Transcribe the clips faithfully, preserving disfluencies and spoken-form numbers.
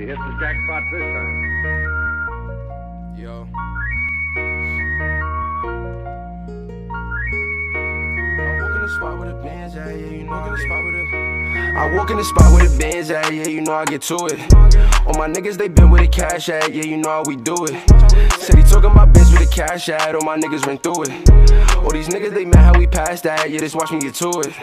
We hit the jackpot this time. Yo. I walk in the spot with a Benz, yeah, yeah, you know. I walk in the spot with a I walk in the spot with a Benz, yeah, yeah, you know I get to it. All my niggas, they been with a cash at, yeah, you know how we do it. Said he talking about Benz with a cash at, all my niggas went through it. All these niggas, they mad how we passed that, yeah, just watch me get to it.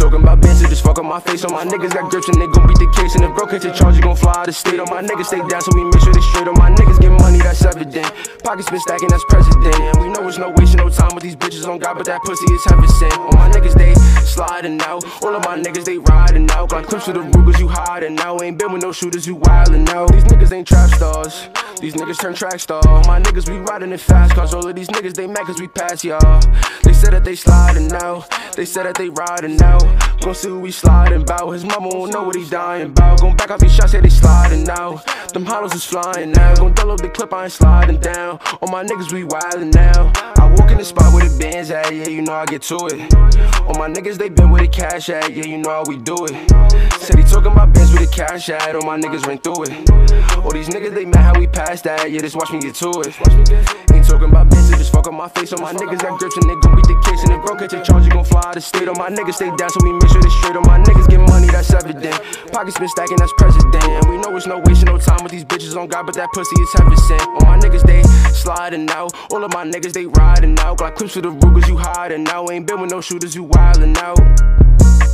Talking about Benz, just fuck up my face. All my niggas got grips and they gon' beat the case. And if bro catch a charge, you gon' fly out of state. All my niggas stay down, so we make sure they straight. All my niggas get money, that's evident. Pockets been stacking, that's president. And we know it's no waste, no time with these bitches on God, but that pussy is heaven sent. All my niggas, they sliding out. All of my niggas, they riding out. Got clips with the Rugers, you hiding out. Ain't been with no shooters, you wildin' out. These niggas ain't trap stars, these niggas turn track star. All my niggas, we riding it fast, cause all of these niggas, they mad cause we pass, y'all. They said that they sliding out, they said that they riding out. Gon' see who we sliding bout. His mama won't know what he dying bout. Gon' back off these shots, yeah, they sliding out. Them hollows is flying now. Gon' download the clip, I ain't sliding down. All my niggas, we wildin' now. I walk in the spot with a Benz at, yeah, you know I get to it. All my niggas, they been with a cash at, yeah, you know how we do it. Said he talking about Benz with a cash at, all my niggas went through it. All these niggas, they mad how we passed that, yeah, just watch me get to it. Ain't talking about Benz, just fuck up my face. All my niggas got grips and they gon' beat the case. And if bro catch a charge, you gon' fly out of state. All my niggas, stay down, so we make sure they straight. All my niggas get money, that's evident. Pockets been stacking, that's president. And we know it's no waste, no time with these bitches on God, but that pussy is heaven sent. All my niggas, they sliding out. All of my niggas, they riding out. Got clips with the Rugers, you hiding out. Ain't been with no shooters, you wildin' out.